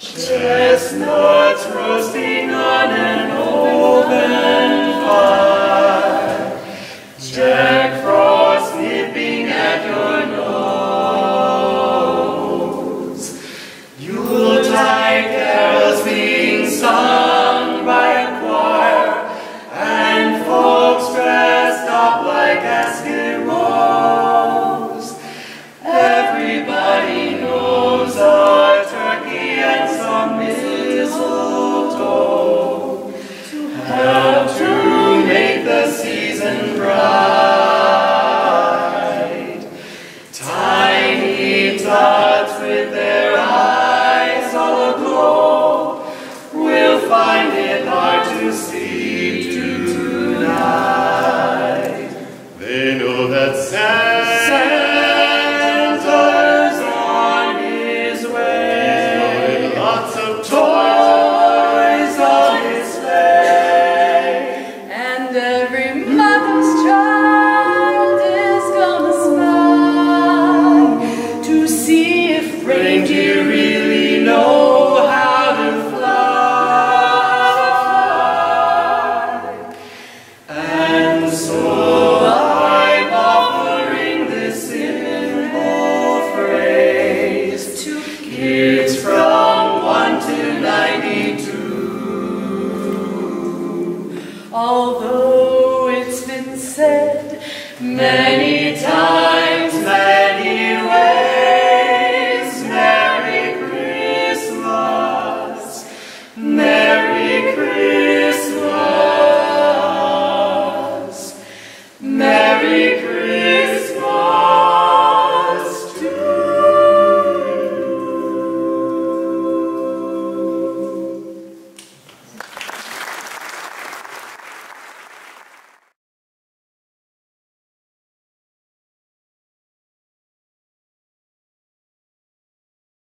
Chestnuts roasting on an open fire, Jack Frost nipping at your nose, Yuletide carols being sung by a choir, and folks dressed up like Eskimos. Everybody knows a turkey and some mistletoe help to make the season bright. Tiny tots with their eyes all aglow will find it hard to sleep tonight. They know that Santa's on his way with lots of toys on his sleigh, and every mother's child is gonna spy to see if reindeer really know how to fly. And so I'm offering this simple phrase to kids from 1 to 92. Although it's been said many times